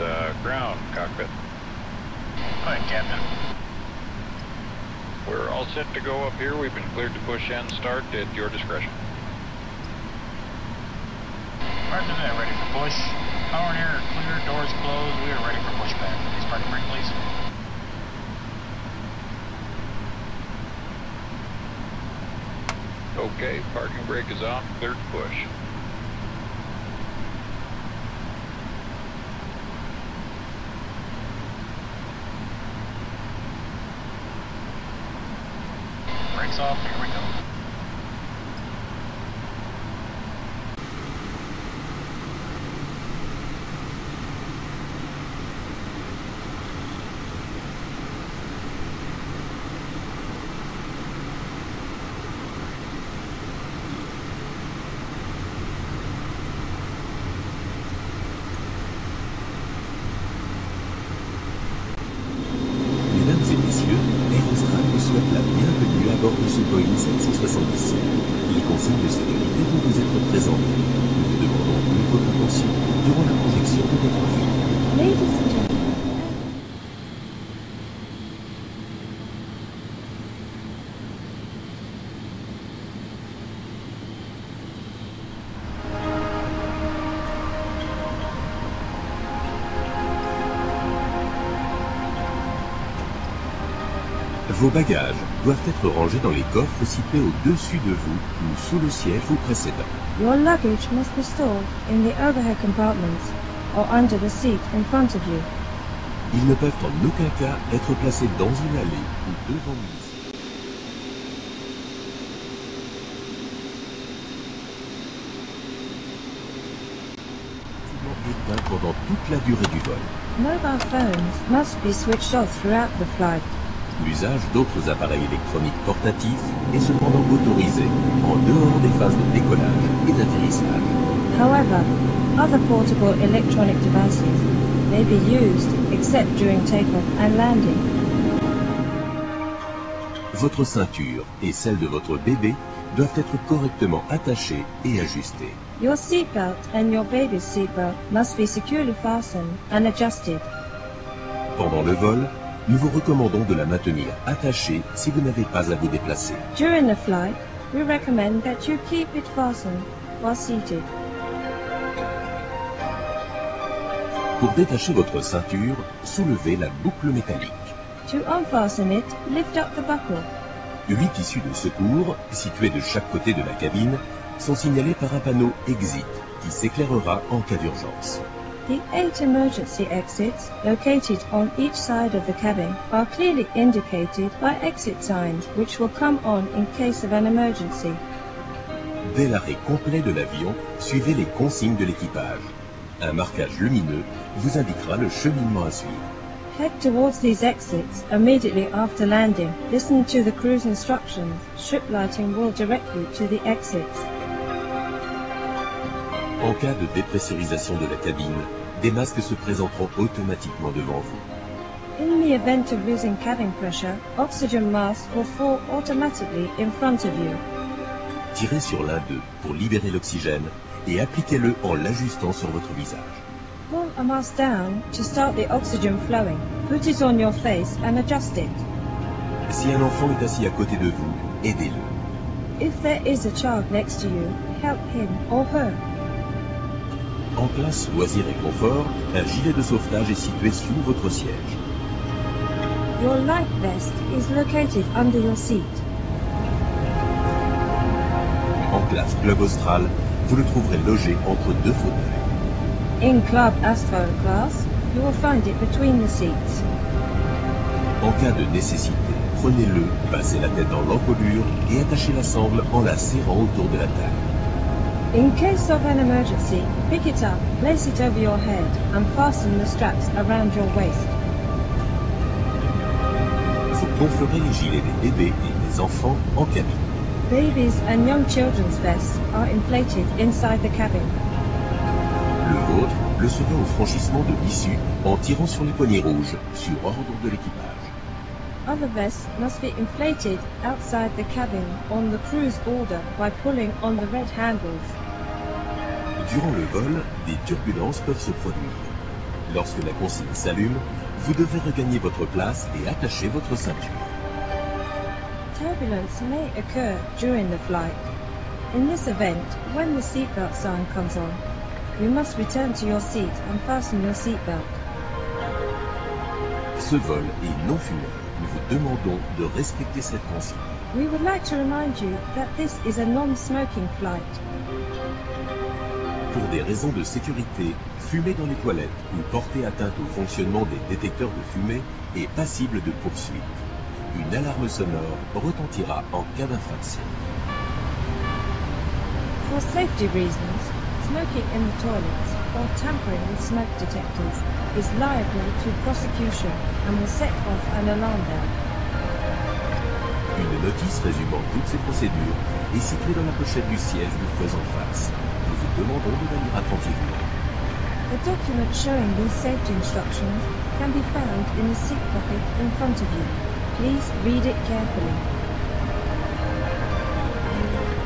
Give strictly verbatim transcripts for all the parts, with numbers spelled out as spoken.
uh, ground cockpit. Hi, Captain. We're all set to go up here. We've been cleared to push and start at your discretion. Roger that, ready for push. Power and air are clear, doors closed. We are ready for pushback. Please park and brake, please. Okay, parking brake is off, cleared to push. Brakes off, here we go. Vos bagages doivent être rangés dans les coffres situés au-dessus de vous ou sous le siège vous précédent. Your luggage must be stored in the overhead compartments or under the seat in front of you. Ils ne peuvent en aucun cas être placés dans une allée ou devant vous. Pendant toute la durée du vol. Mobile phones must be switched off throughout the flight. L'usage d'autres appareils électroniques portatifs est cependant autorisé en dehors des phases de décollage et d'atterrissage. However, other portable electronic devices may be used except during takeoff and landing. Votre ceinture et celle de votre bébé doivent être correctement attachées et ajustées. Your seatbelt and your baby's seatbelt must be securely fastened and adjusted. Pendant le vol, nous vous recommandons de la maintenir attachée si vous n'avez pas à vous déplacer. During the flight, we recommend that you keep it fastened while seated. Pour détacher votre ceinture, soulevez la boucle métallique. To unfasten it, lift up the buckle. Huit issues de secours, situées de chaque côté de la cabine, sont signalées par un panneau exit qui s'éclairera en cas d'urgence. The eight emergency exits, located on each side of the cabin, are clearly indicated by exit signs, which will come on in case of an emergency. Dès l'arrêt complet de l'avion, suivez les consignes de l'équipage. Un marquage lumineux vous indiquera le cheminement à suivre. Head towards these exits immediately after landing. Listen to the cruise instructions. Strip lighting will direct you to the exits. En cas de dépressurisation de la cabine, des masques se présenteront automatiquement devant vous. In the event of losing cabin pressure, oxygen masks will fall automatically in front of you. Tirez sur l'un d'eux pour libérer l'oxygène et appliquez-le en l'ajustant sur votre visage. Pull a mask down to start the oxygen flowing. Put it on your face and adjust it. Si un enfant est assis à côté de vous, aidez-le. If there is a child next to you, help him or her. En classe loisirs et confort, un gilet de sauvetage est situé sous votre siège. Your life vest is located under your seat. En classe Club Austral, vous le trouverez logé entre deux fauteuils. In Club Austral class, you will find it between the seats. En cas de nécessité, prenez-le, passez la tête dans l'encolure et attachez la sangle en la serrant autour de la taille. In case of an emergency, pick it up, place it over your head, and fasten the straps around your waist. Vous gonflerez les gilets des bébés et des enfants en cabine. Babies and young children's vests are inflated inside the cabin. Le vôtre le sera au franchissement de l'issue en tirant sur les poignées rouges, sur ordre de l'équipage. Other vests must be inflated outside the cabin on the cruise border by pulling on the red handles. Durant le vol, des turbulences peuvent se produire. Lorsque la consigne s'allume, vous devez regagner votre place et attacher votre ceinture. Turbulence may occur during the flight. In this event, when the seatbelt sign comes on, you must return to your seat and fasten your seatbelt. Ce vol est non fumeur. Nous vous demandons de respecter cette consigne. We would like to remind you that this is a non-smoking flight. Pour des raisons de sécurité, fumer dans les toilettes ou porter atteinte au fonctionnement des détecteurs de fumée est passible de poursuite. Une alarme sonore retentira en cas d'infraction. For safety reasons, smoking in the toilets or tampering with smoke detectors is liable to prosecution and will set off an alarm bell. Une notice résumant toutes ces procédures est située dans la pochette du siège du présent face. Nous vous demandons de la lire attentivement. The document showing these safety instructions can be found in the seat pocket in front of you. Please read it carefully.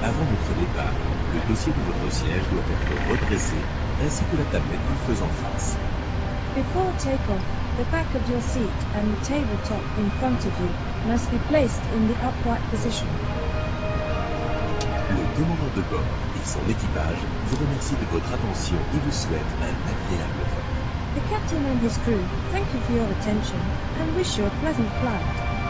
Avant votre départ, le dossier de votre siège doit être redressé, ainsi que la tablette vous faisant face. Before takeoff, the back of your seat and the tabletop in front of you must be placed in the upright position. Le commandant de bord et son équipage vous remercient de votre attention et vous souhaitent un agréable vol. The captain and his crew thank you for your attention and wish you a pleasant flight.